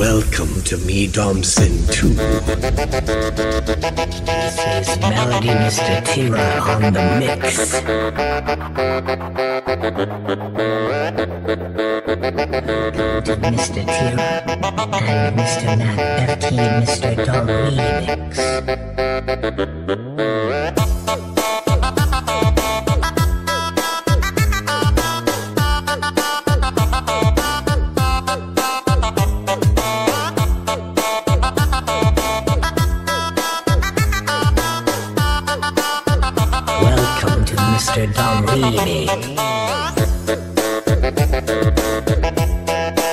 Welcome to me, Domson 2. This is Melody Mr. Tira on the mix. Mr. Tira and Mr. Matt FT and Mr. Dog Remix. Mr. Dom Remix. Welcome to Mr. Dom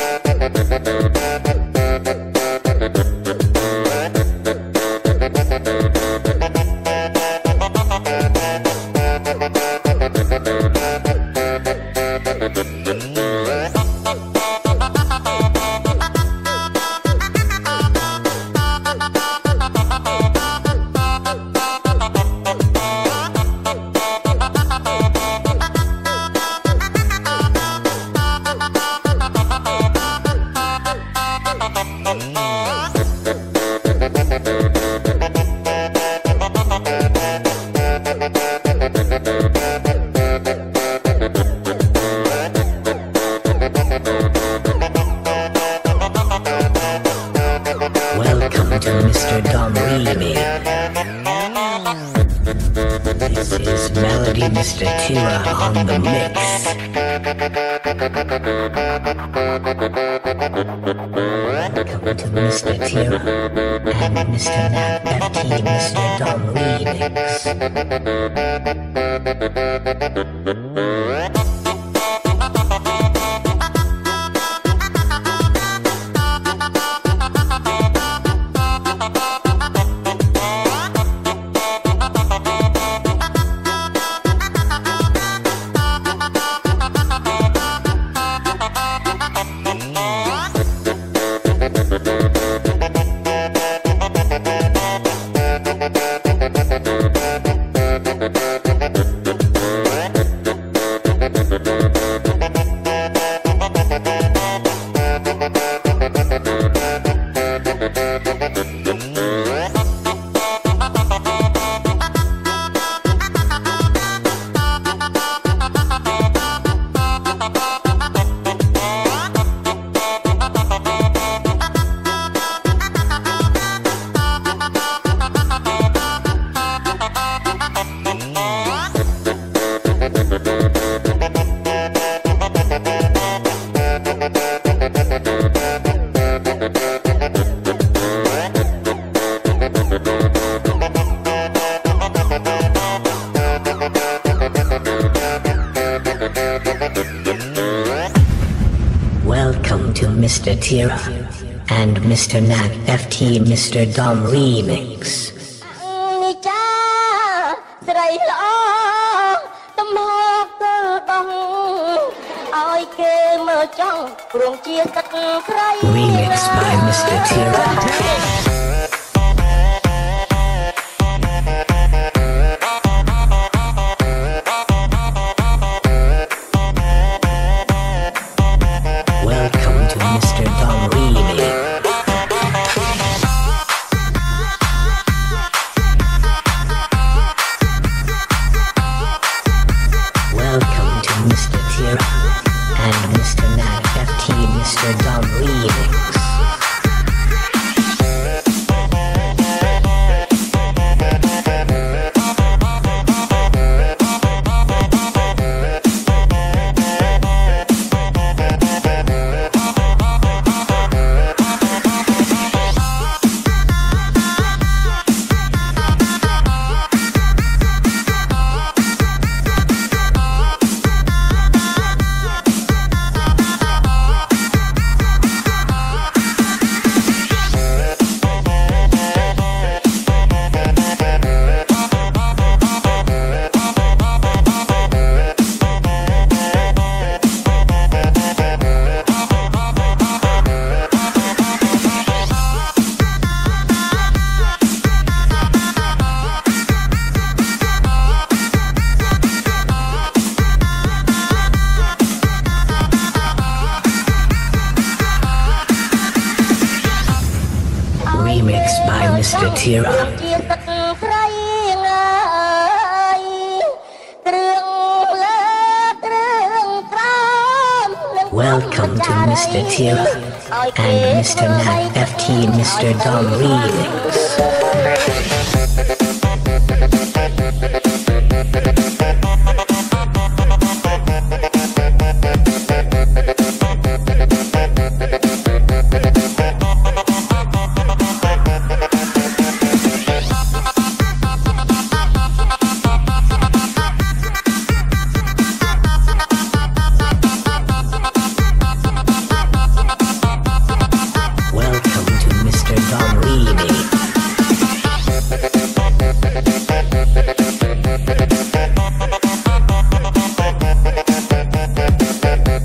Remix. This is Melody Mr. Tira on the mix. Welcome to Mr. Tira and Mr. Nat FT, Mr. Dom Remix. Welcome to Mr. Tira and Mr. Nat FT, Mr. Dom Remix. Remix by Mr. Tira. Statira. เครื่อง Welcome to Mr. Tira and Mr. Matt FT, Mr. Dom Reeves. Mr. Tira on the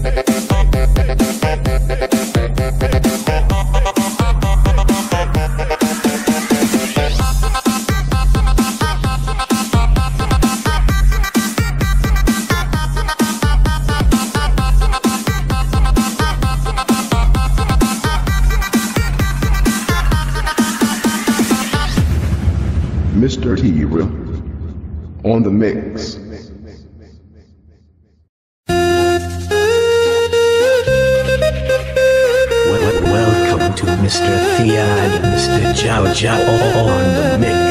mix. Welcome to Mr. Thea and Mr. Jao Jao on the mix.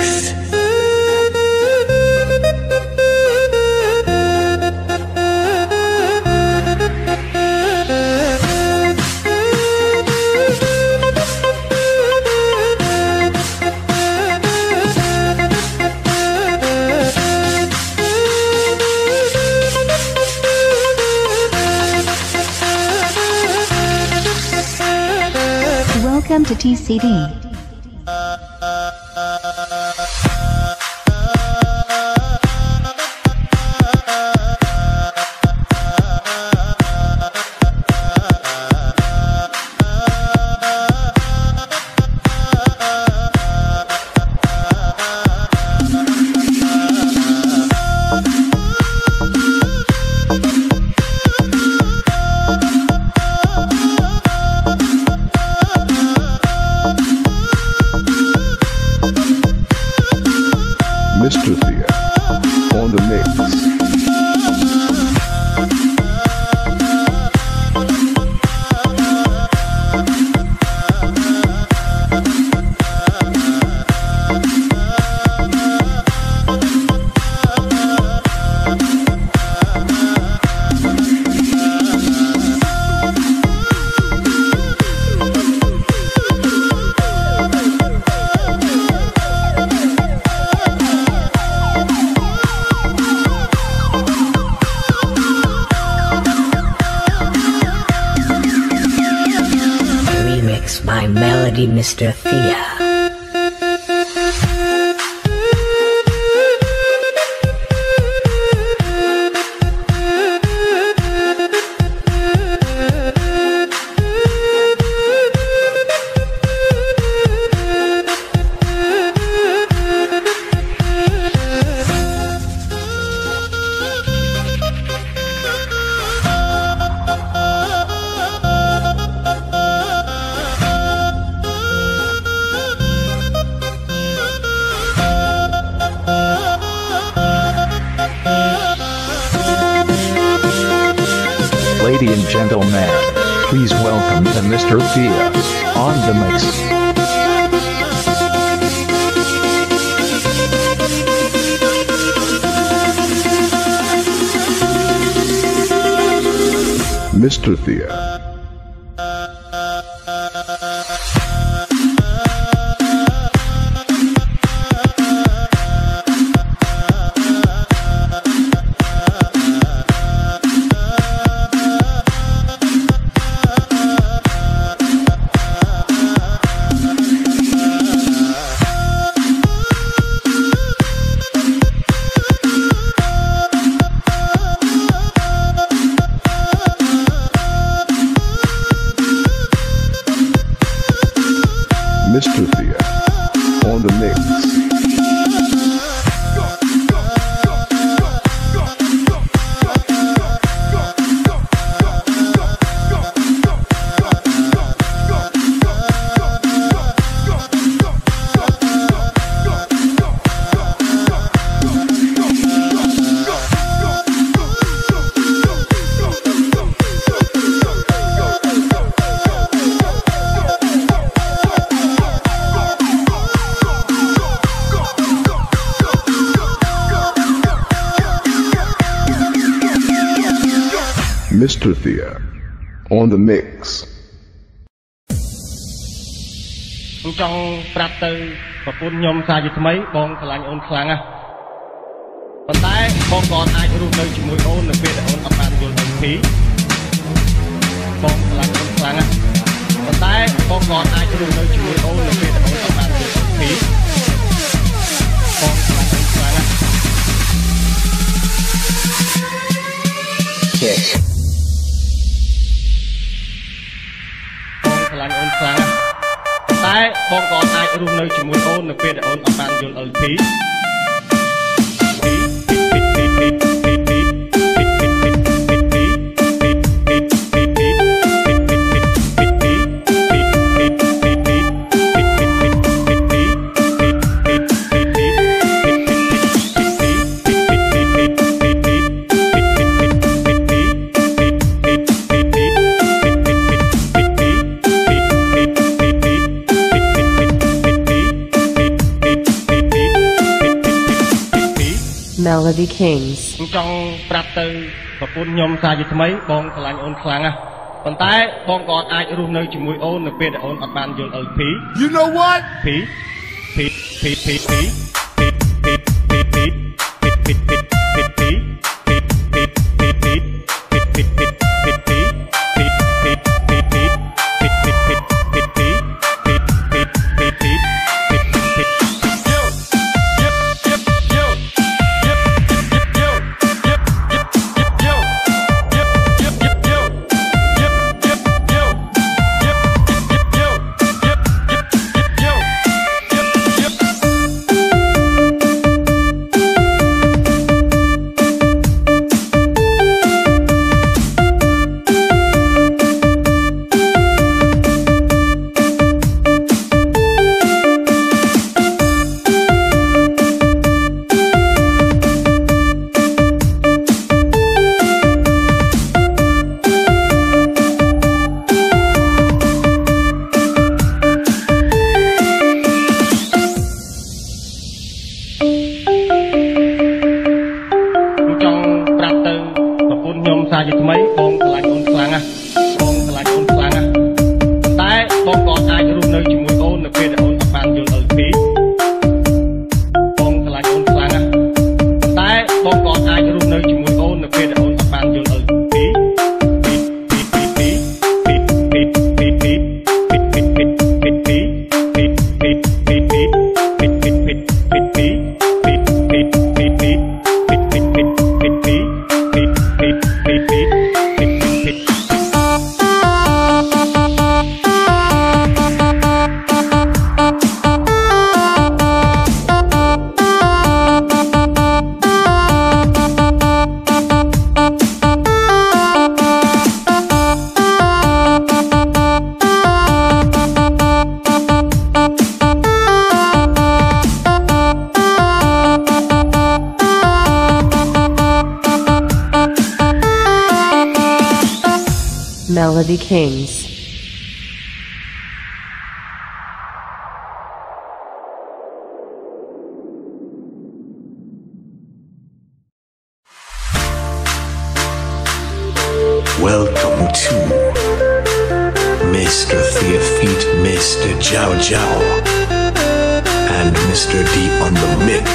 Welcome to TCD. Mr. Thea on the mix. My melody, Mr. Thea. Ladies and gentlemen, please welcome the Mr. Thea on the mix. Mr. Thea. Mr. Thea on the mix. បង Melody Kings. You know what? Melody Kings. Welcome to Mr. Thea Feet, Mr. Jiao Jiao, and Mr. D on the mix.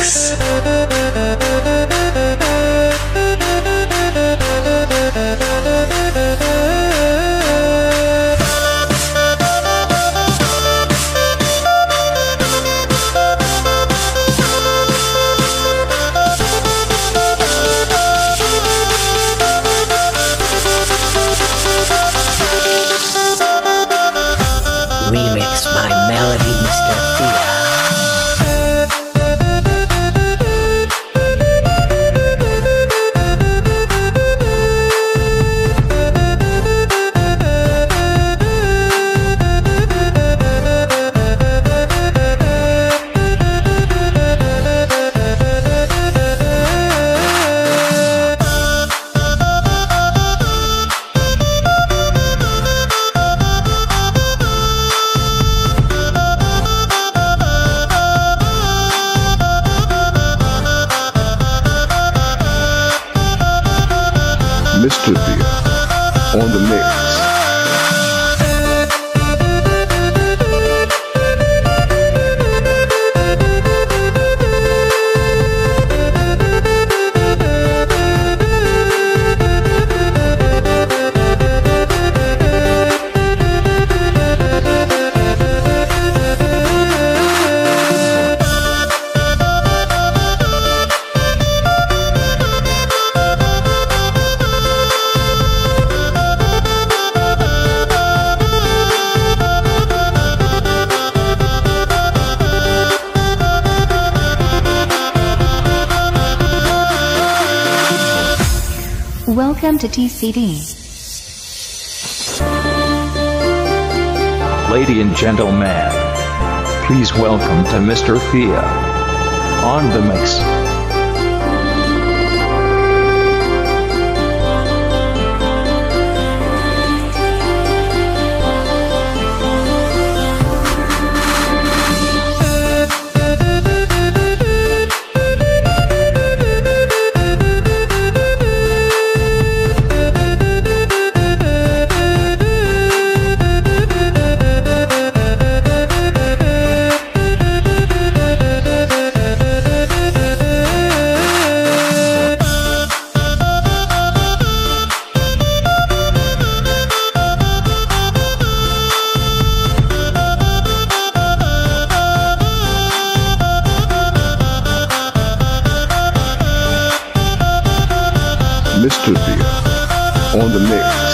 Melody Mr. Thea. on the mix. Welcome to TCD. Ladies and gentlemen, please welcome to Mr. Fia on the mix. Mr. Fia on the mix.